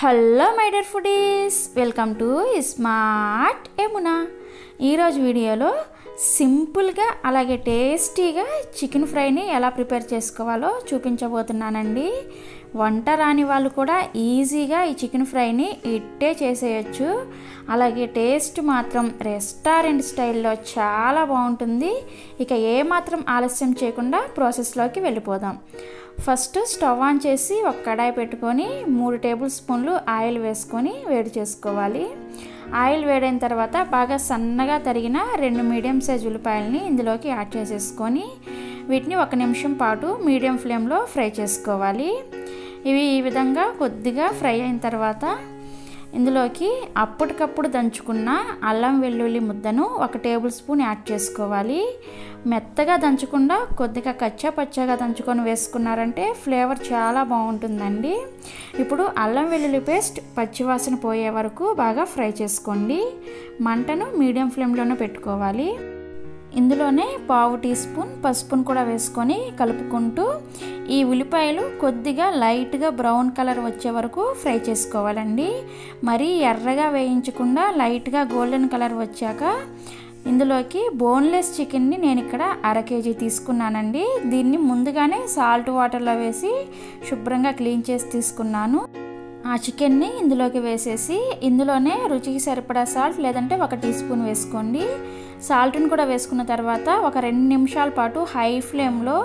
Hello my dear foodies, welcome to smart Yamuna. ఈరోజు వీడియోలో సింపుల్గా అలాగే టేస్టీగా చికెన్ ఫ్రైని ఎలా ప్రిపేర్ చేసుకోవాలో చూపించబోతున్నానండి. వంట రాని వాళ్ళు కూడా ఈజీగా ఈ చికెన్ ఫ్రైని ఇట్టే చేసేయచ్చు. అలాగే టేస్ట్ మాత్రం రెస్టారెంట్ స్టైల్లో చాలా బాగుంటుంది. ఇక ఏమాత్రం ఆలస్యం చేయకుండా ప్రాసెస్లోకి వెళ్ళిపోదాం. ఫస్ట్ స్టవ్ ఆన్ చేసి ఒక కడాయి పెట్టుకొని 3 టేబుల్ స్పూన్లు ఆయిల్ వేసుకొని వేడి చేసుకోవాలి. ఆయిల్ వేడైన తర్వాత బాగా సన్నగా తరిగిన 2 మీడియం సైజ్ ఉల్లిపాయలని ఇందులోకి యాడ్ చేసేసుకొని వీటిని 1 నిమిషం పాటు మీడియం ఫ్లేమ్లో ఫ్రై చేసుకోవాలి. ఇవి ఈ విధంగా కొద్దిగా ఫ్రై అయిన తర్వాత ఇందులోకి అప్పటికప్పుడు దంచుకున్న అల్లం వెల్లుల్లి ముద్దను 1 టేబుల్ స్పూన్ యాడ్ చేసుకోవాలి. మెత్తగా దంచకుండా కొద్దిగా కచ్చాపచ్చగా దంచుకొని వేసుకున్నారంటే ఫ్లేవర్ చాలా బాగుంటుందండి. ఇప్పుడు అల్లం వెల్లుల్లి పేస్ట్ పచ్చివాసన పోయే వరకు బాగా ఫ్రై చేసుకోండి. మంటను మీడియం ఫ్లేమ్లోనే పెట్టుకోవాలి. ఇందులోనే 1/4 టీ స్పూన్ పసుపును కూడా వేసుకొని కలుపుకుంటూ ఈ ఉల్లిపాయలు కొద్దిగా లైట్గా బ్రౌన్ కలర్ వచ్చే వరకు ఫ్రై చేసుకోవాలండి. మరీ ఎర్రగా వేయించకుండా లైట్గా గోల్డెన్ కలర్ వచ్చాక ఇందులోకి బోన్లెస్ చికెన్ని నేను ఇక్కడ 1/2 కేజీ తీసుకున్నానండి. దీన్ని ముందుగానే సాల్ట్ వాటర్లో వేసి శుభ్రంగా క్లీన్ చేసి తీసుకున్నాను. ఆ చికెన్ని ఇందులోకి వేసేసి ఇందులోనే రుచికి సరిపడా సాల్ట్ లేదంటే 1 టీ స్పూన్ వేసుకోండి. సాల్ట్ని కూడా వేసుకున్న తర్వాత ఒక 2 నిమిషాల పాటు హై ఫ్లేమ్లో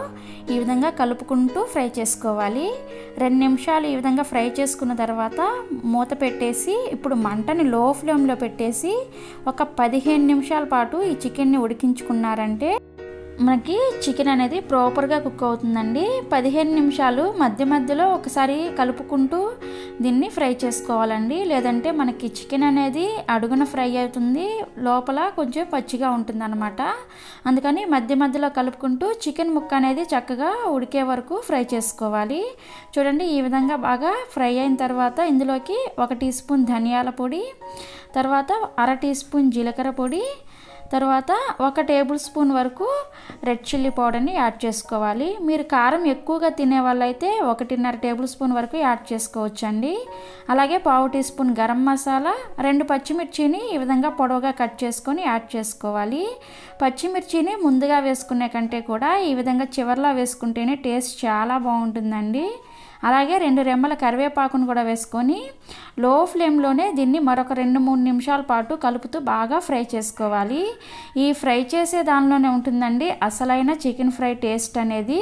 ఈ విధంగా కలుపుకుంటూ ఫ్రై చేసుకోవాలి. 2 నిమిషాలు ఈ విధంగా ఫ్రై చేసుకున్న తర్వాత మూత పెట్టేసి ఇప్పుడు మంటని లో ఫ్లేమ్లో పెట్టేసి ఒక 15 నిమిషాల పాటు ఈ చికెన్ని ఉడికించుకున్నారంటే మనకి చికెన్ అనేది ప్రాపర్గా కుక్ అవుతుందండి. 15 నిమిషాలు మధ్య మధ్యలో ఒకసారి కలుపుకుంటూ దీన్ని ఫ్రై చేసుకోవాలండి. లేదంటే మనకి చికెన్ అనేది అడుగున ఫ్రై అవుతుంది, లోపల కొంచెం పచ్చిగా ఉంటుందన్నమాట. అందుకని మధ్య మధ్యలో కలుపుకుంటూ చికెన్ ముక్క అనేది చక్కగా ఉడికే వరకు ఫ్రై చేసుకోవాలి. చూడండి, ఈ విధంగా బాగా ఫ్రై అయిన తర్వాత ఇందులోకి 1 టీ స్పూన్ ధనియాల పొడి, తర్వాత 1/2 టీ స్పూన్ జీలకర్ర పొడి, తర్వాత 1 టేబుల్ స్పూన్ వరకు రెడ్ చిల్లీ పౌడర్ని యాడ్ చేసుకోవాలి. మీరు కారం ఎక్కువగా తినే వాళ్ళైతే 1.5 టేబుల్ స్పూన్ వరకు యాడ్ చేసుకోవచ్చండి. అలాగే 1/2 టీ స్పూన్ గరం మసాలా, 2 పచ్చిమిర్చిని ఈ విధంగా పొడవుగా కట్ చేసుకొని యాడ్ చేసుకోవాలి. పచ్చిమిర్చిని ముందుగా వేసుకునే కంటే కూడా ఈ విధంగా చివర్లో వేసుకుంటేనే టేస్ట్ చాలా బాగుంటుందండి. అలాగే 2 రెమ్మల కరివేపాకును కూడా వేసుకొని లో ఫ్లేమ్లోనే దీన్ని మరొక 2-3 నిమిషాల పాటు కలుపుతూ బాగా ఫ్రై చేసుకోవాలి. ఈ ఫ్రై చేసే దానిలోనే ఉంటుందండి అసలైన చికెన్ ఫ్రై టేస్ట్ అనేది.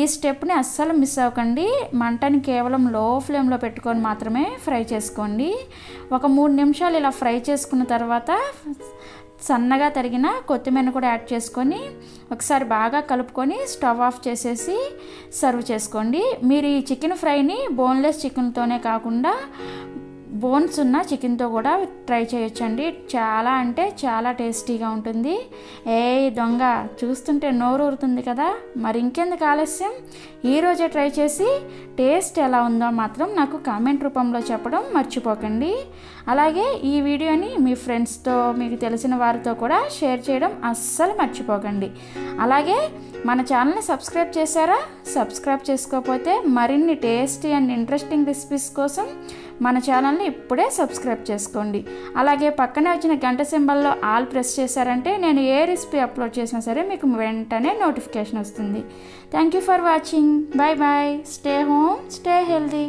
ఈ స్టెప్ని అస్సలు మిస్ అవ్వకండి. మంటని కేవలం లో ఫ్లేమ్లో పెట్టుకొని మాత్రమే ఫ్రై చేసుకోండి. ఒక 3 నిమిషాలు ఇలా ఫ్రై చేసుకున్న తర్వాత సన్నగా తరిగిన కొత్తిమీరను కూడా యాడ్ చేసుకొని ఒకసారి బాగా కలుపుకొని స్టవ్ ఆఫ్ చేసేసి సర్వ్ చేసుకోండి. మీరు ఈ చికెన్ ఫ్రైని బోన్లెస్ చికెన్తోనే కాకుండా బోన్స్ ఉన్న చికెన్తో కూడా ట్రై చేయొచ్చండి. చాలా అంటే చాలా టేస్టీగా ఉంటుంది. ఏ దొంగ చూస్తుంటే నోరు ఊరుతుంది కదా, మరి ఇంకెందుకు ఆలస్యం, ఈరోజే ట్రై చేసి టేస్ట్ ఎలా ఉందో మాత్రం నాకు కామెంట్ రూపంలో చెప్పడం మర్చిపోకండి. అలాగే ఈ వీడియోని మీ ఫ్రెండ్స్తో, మీకు తెలిసిన వారితో కూడా షేర్ చేయడం అస్సలు మర్చిపోకండి. అలాగే మన ఛానల్ని సబ్స్క్రైబ్ చేశారా? సబ్స్క్రైబ్ చేసుకోకపోతే మరిన్ని టేస్టీ అండ్ ఇంట్రెస్టింగ్ రెసిపీస్ కోసం మన ఛానల్ని ఇప్పుడే సబ్స్క్రైబ్ చేసుకోండి. అలాగే పక్కనే వచ్చిన గంట సింబల్లో ఆల్ ప్రెస్ చేశారంటే నేను ఏ రెసిపీ అప్లోడ్ చేసినా సరే మీకు వెంటనే నోటిఫికేషన్ వస్తుంది. Thank you for watching. Bye bye. Stay home, stay healthy.